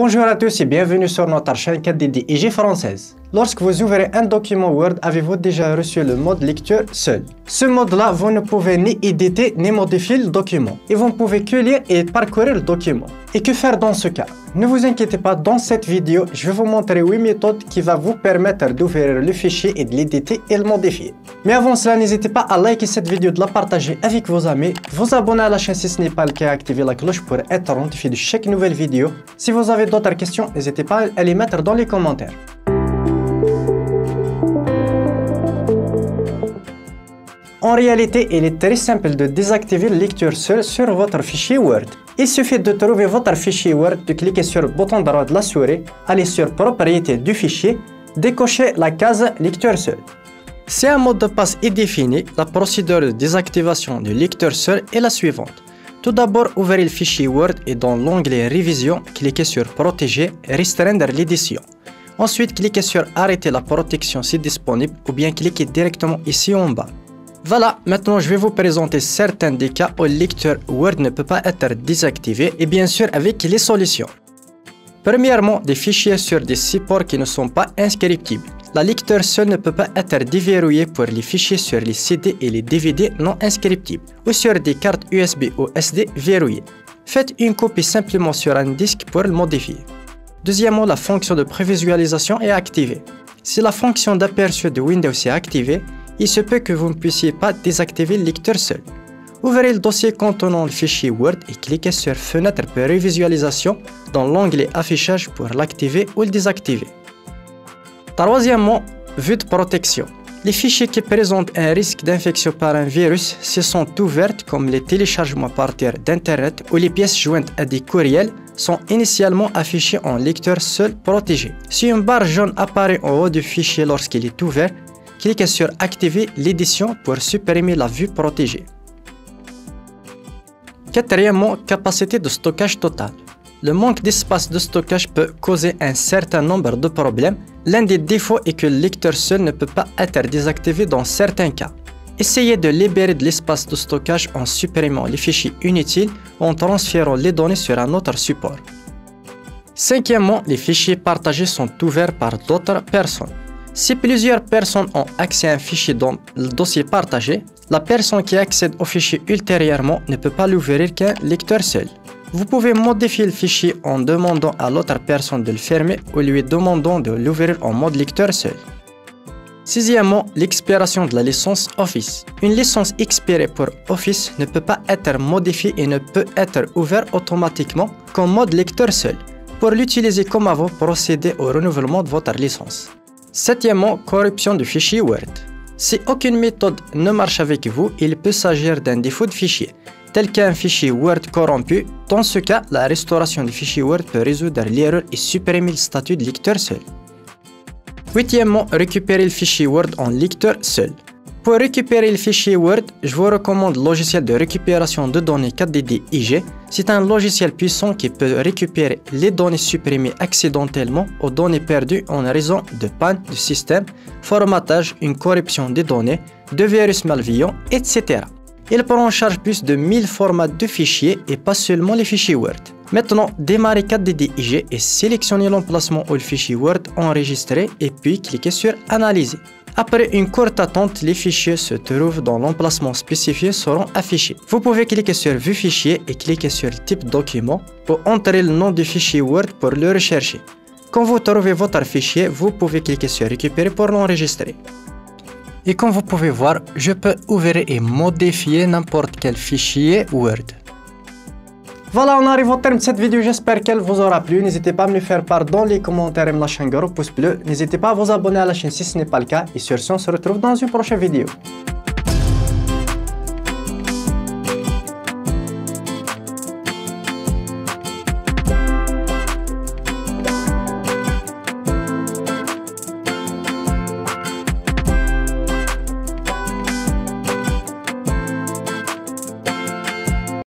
Bonjour à tous et bienvenue sur notre chaîne 4DDiG française. Lorsque vous ouvrez un document Word, avez-vous déjà reçu le mode lecture seul? Ce mode-là, vous ne pouvez ni éditer ni modifier le document. Et vous ne pouvez que lire et parcourir le document. Et que faire dans ce cas? Ne vous inquiétez pas, dans cette vidéo, je vais vous montrer 8 méthodes qui vont vous permettre d'ouvrir le fichier et de l'éditer et le modifier. Mais avant cela, n'hésitez pas à liker cette vidéo, de la partager avec vos amis, vous abonner à la chaîne si ce n'est pas le cas, activer la cloche pour être notifié de chaque nouvelle vidéo. Si vous avez d'autres questions, n'hésitez pas à les mettre dans les commentaires. En réalité, il est très simple de désactiver la lecture seule sur votre fichier Word. Il suffit de trouver votre fichier Word, de cliquer sur le bouton droit de la souris, aller sur Propriétés du fichier, décocher la case Lecture seule. Si un mot de passe est défini, la procédure de désactivation du lecteur seul est la suivante. Tout d'abord, ouvrez le fichier Word et dans l'onglet Révision, cliquez sur Protéger et restreindre l'édition. Ensuite, cliquez sur Arrêter la protection si disponible ou bien cliquez directement ici en bas. Voilà, maintenant je vais vous présenter certains des cas où le lecteur Word ne peut pas être désactivé et bien sûr avec les solutions. Premièrement, des fichiers sur des supports qui ne sont pas inscriptibles. La lecture seule ne peut pas être déverrouillée pour les fichiers sur les CD et les DVD non inscriptibles ou sur des cartes USB ou SD verrouillées. Faites une copie simplement sur un disque pour le modifier. Deuxièmement, la fonction de prévisualisation est activée. Si la fonction d'aperçu de Windows est activée, il se peut que vous ne puissiez pas désactiver le lecteur seul. Ouvrez le dossier contenant le fichier Word et cliquez sur Fenêtre prévisualisation dans l'onglet Affichage pour l'activer ou le désactiver. Troisièmement, vue de protection. Les fichiers qui présentent un risque d'infection par un virus se sont ouverts comme les téléchargements à partir d'Internet ou les pièces jointes à des courriels sont initialement affichés en lecteur seul protégé. Si une barre jaune apparaît en haut du fichier lorsqu'il est ouvert, cliquez sur « Activer l'édition » pour supprimer la vue protégée. Quatrièmement, capacité de stockage totale. Le manque d'espace de stockage peut causer un certain nombre de problèmes. L'un des défauts est que le lecteur seul ne peut pas être désactivé dans certains cas. Essayez de libérer de l'espace de stockage en supprimant les fichiers inutiles ou en transférant les données sur un autre support. Cinquièmement, les fichiers partagés sont ouverts par d'autres personnes. Si plusieurs personnes ont accès à un fichier dans le dossier partagé, la personne qui accède au fichier ultérieurement ne peut pas l'ouvrir qu'un lecteur seul. Vous pouvez modifier le fichier en demandant à l'autre personne de le fermer ou lui demandant de l'ouvrir en mode lecteur seul. Sixièmement, l'expiration de la licence Office. Une licence expirée pour Office ne peut pas être modifiée et ne peut être ouverte automatiquement qu'en mode lecteur seul. Pour l'utiliser comme avant, procédez au renouvellement de votre licence. Septièmement, corruption du fichier Word. Si aucune méthode ne marche avec vous, il peut s'agir d'un défaut de fichier, tel qu'un fichier Word corrompu. Dans ce cas, la restauration du fichier Word peut résoudre l'erreur et supprimer le statut de lecteur seul. Huitièmement, récupérer le fichier Word en lecteur seul. Pour récupérer le fichier Word, je vous recommande le logiciel de récupération de données 4DDiG. C'est un logiciel puissant qui peut récupérer les données supprimées accidentellement aux données perdues en raison de panne du système, formatage, une corruption des données, de virus malveillants, etc. Il prend en charge plus de 1000 formats de fichiers et pas seulement les fichiers Word. Maintenant, démarrez 4DDiG et sélectionnez l'emplacement où le fichier Word enregistré et puis cliquez sur Analyser. Après une courte attente, les fichiers se trouvent dans l'emplacement spécifié seront affichés. Vous pouvez cliquer sur Vue fichier et cliquer sur Type document pour entrer le nom du fichier Word pour le rechercher. Quand vous trouvez votre fichier, vous pouvez cliquer sur Récupérer pour l'enregistrer. Et comme vous pouvez voir, je peux ouvrir et modifier n'importe quel fichier Word. Voilà, on arrive au terme de cette vidéo, j'espère qu'elle vous aura plu. N'hésitez pas à me le faire part dans les commentaires et me lâcher un gros pouce bleu. N'hésitez pas à vous abonner à la chaîne si ce n'est pas le cas. Et sur ce, on se retrouve dans une prochaine vidéo.